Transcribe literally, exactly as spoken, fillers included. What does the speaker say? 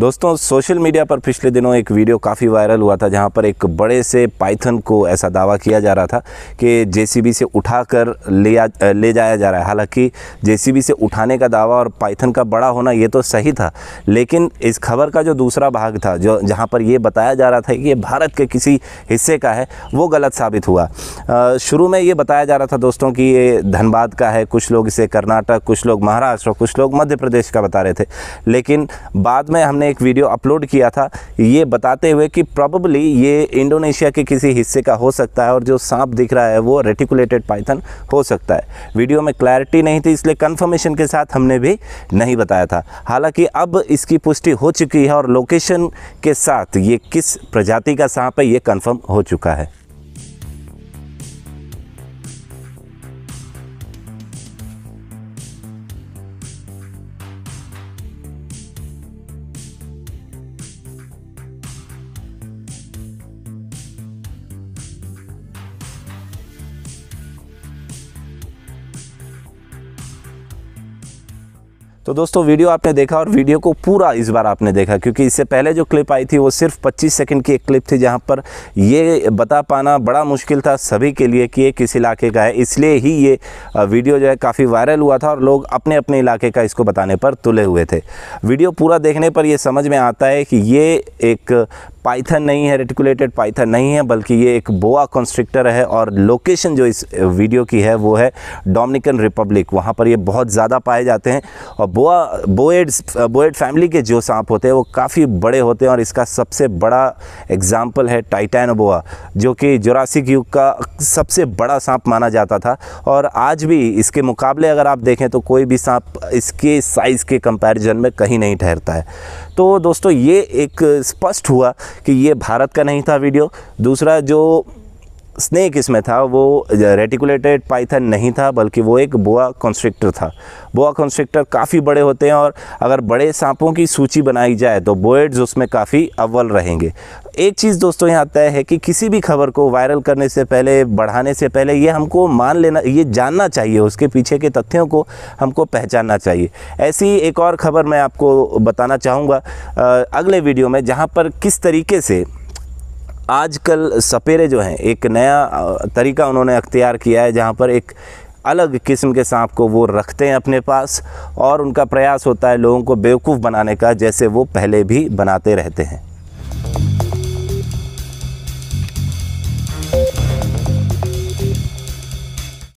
दोस्तों social media पर पिछले दिनों एक वीडियो काफ़ी वायरल हुआ था जहां पर एक बड़े से पाइथन को ऐसा दावा किया जा रहा था कि जेसीबी से उठाकर ले आ, ले जाया जा रहा है। हालांकि जेसीबी से उठाने का दावा और पाइथन का बड़ा होना ये तो सही था, लेकिन इस खबर का जो दूसरा भाग था जो जहाँ पर ये बताया जा रहा था कि ये भारत के किसी हिस्से का है वो गलत साबित हुआ। आ, शुरू में ये बताया जा रहा था दोस्तों कि ये धनबाद का है, कुछ लोग इसे कर्नाटक, कुछ लोग महाराष्ट्र, कुछ लोग मध्य प्रदेश का बता रहे थे, लेकिन बाद में हमने एक वीडियो अपलोड किया था ये बताते हुए कि प्रोबेबली ये इंडोनेशिया के किसी हिस्से का हो सकता है और जो सांप दिख रहा है वो रेटिकुलेटेड पाइथन हो सकता है। वीडियो में क्लैरिटी नहीं थी इसलिए कंफर्मेशन के साथ हमने भी नहीं बताया था। हालांकि अब इसकी पुष्टि हो चुकी है और लोकेशन के साथ ये किस प्रजाति का सांप है ये कंफर्म हो चुका है। तो दोस्तों वीडियो आपने देखा और वीडियो को पूरा इस बार आपने देखा, क्योंकि इससे पहले जो क्लिप आई थी वो सिर्फ पच्चीस सेकंड की एक क्लिप थी जहां पर ये बता पाना बड़ा मुश्किल था सभी के लिए कि ये किस इलाके का है। इसलिए ही ये वीडियो जो है काफ़ी वायरल हुआ था और लोग अपने अपने इलाके का इसको बताने पर तुले हुए थे। वीडियो पूरा देखने पर यह समझ में आता है कि ये एक पाइथन नहीं है, रेटिकुलेटेड पाइथन नहीं है, बल्कि ये एक बोआ कॉन्स्ट्रिक्टर है और लोकेशन जो इस वीडियो की है वो है डोमिनिकन रिपब्लिक। वहाँ पर ये बहुत ज़्यादा पाए जाते हैं और बोआ बोएड्स बोएड फैमिली के जो सांप होते हैं वो काफ़ी बड़े होते हैं और इसका सबसे बड़ा एग्जाम्पल है टाइटैनोबोआ, जो कि जुरासिक युग का सबसे बड़ा सांप माना जाता था और आज भी इसके मुकाबले अगर आप देखें तो कोई भी सांप इसके साइज़ के कंपैरिजन में कहीं नहीं ठहरता है। तो दोस्तों ये एक स्पष्ट हुआ कि ये भारत का नहीं था वीडियो। दूसरा जो स्नेक इसमें था वो रेटिकुलेटेड पाइथन नहीं था बल्कि वो एक बोआ कॉन्स्ट्रिक्टर था। बोआ कॉन्स्ट्रिक्टर काफ़ी बड़े होते हैं और अगर बड़े सांपों की सूची बनाई जाए तो बोएड्स उसमें काफ़ी अव्वल रहेंगे। एक चीज़ दोस्तों यहाँ तय है कि किसी भी खबर को वायरल करने से पहले, बढ़ाने से पहले ये हमको मान लेना, ये जानना चाहिए, उसके पीछे के तथ्यों को हमको पहचानना चाहिए। ऐसी एक और ख़बर मैं आपको बताना चाहूँगा अगले वीडियो में, जहाँ पर किस तरीके से आजकल सपेरे जो हैं एक नया तरीका उन्होंने अख्तियार किया है जहाँ पर एक अलग किस्म के सांप को वो रखते हैं अपने पास और उनका प्रयास होता है लोगों को बेवकूफ़ बनाने का, जैसे वो पहले भी बनाते रहते हैं।